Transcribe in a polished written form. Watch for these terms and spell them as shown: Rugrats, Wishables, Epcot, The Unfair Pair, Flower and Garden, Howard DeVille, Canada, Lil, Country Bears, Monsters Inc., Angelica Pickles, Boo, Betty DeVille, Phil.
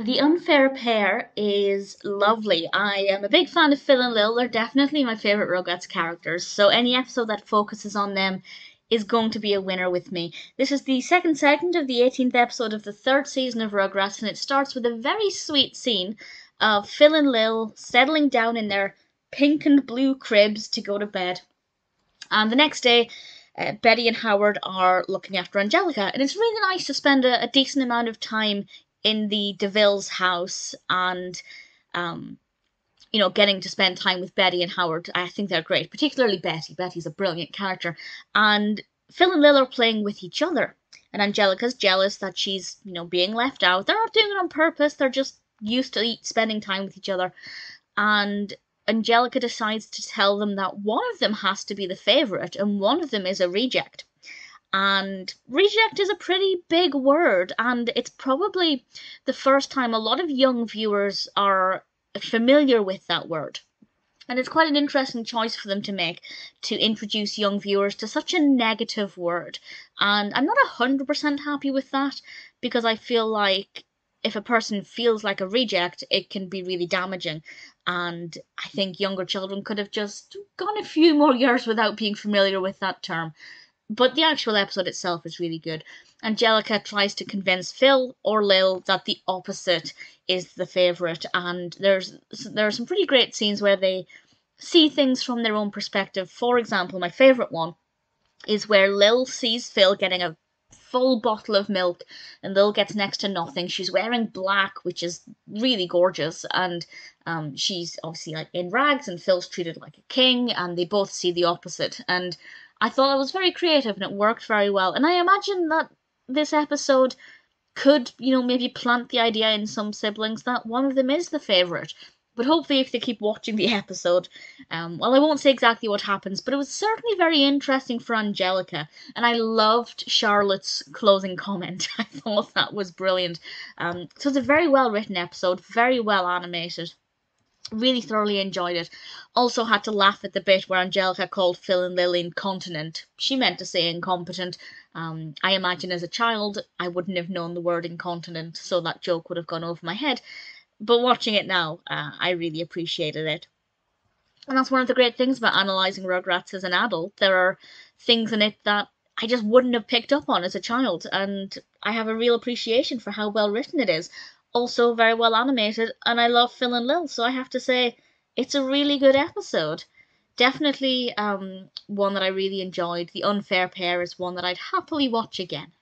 The Unfair Pair is lovely. I am a big fan of Phil and Lil. They're definitely my favourite Rugrats characters, so any episode that focuses on them is going to be a winner with me. This is the second segment of the 18th episode of the third season of Rugrats, and it starts with a very sweet scene of Phil and Lil settling down in their pink and blue cribs to go to bed. And the next day, Betty and Howard are looking after Angelica, and it's really nice to spend a decent amount of time in the DeVille's house and, you know, getting to spend time with Betty and Howard. I think they're great, particularly Betty. Betty's a brilliant character. And Phil and Lil are playing with each other, and Angelica's jealous that she's, you know, being left out. They're not doing it on purpose. They're just used to spending time with each other. And Angelica decides to tell them that one of them has to be the favourite and one of them is a reject. And reject is a pretty big word, and it's probably the first time a lot of young viewers are familiar with that word. And it's quite an interesting choice for them to make, to introduce young viewers to such a negative word. And I'm not 100% happy with that, because I feel like if a person feels like a reject, it can be really damaging. And I think younger children could have just gone a few more years without being familiar with that term. But the actual episode itself is really good. Angelica tries to convince Phil or Lil that the opposite is the favourite, and there are some pretty great scenes where they see things from their own perspective. For example, my favourite one is where Lil sees Phil getting a full bottle of milk, and Lil gets next to nothing. She's wearing black, which is really gorgeous, and she's obviously like in rags, and Phil's treated like a king, and they both see the opposite. And I thought it was very creative and it worked very well. And I imagine that this episode could, you know, maybe plant the idea in some siblings that one of them is the favourite. But hopefully if they keep watching the episode, well, I won't say exactly what happens, but it was certainly very interesting for Angelica. And I loved Charlotte's closing comment. I thought that was brilliant. So it's a very well written episode, very well animated. Really thoroughly enjoyed it. Also had to laugh at the bit where Angelica called Phil and Lil incontinent. She meant to say incompetent. I imagine as a child I wouldn't have known the word incontinent, so that joke would have gone over my head. But watching it now, I really appreciated it. And that's one of the great things about analysing Rugrats as an adult. There are things in it that I just wouldn't have picked up on as a child, and I have a real appreciation for how well written it is. Also very well animated, and I love Phil and Lil, so I have to say it's a really good episode. Definitely one that I really enjoyed. The Unfair Pair is one that I'd happily watch again.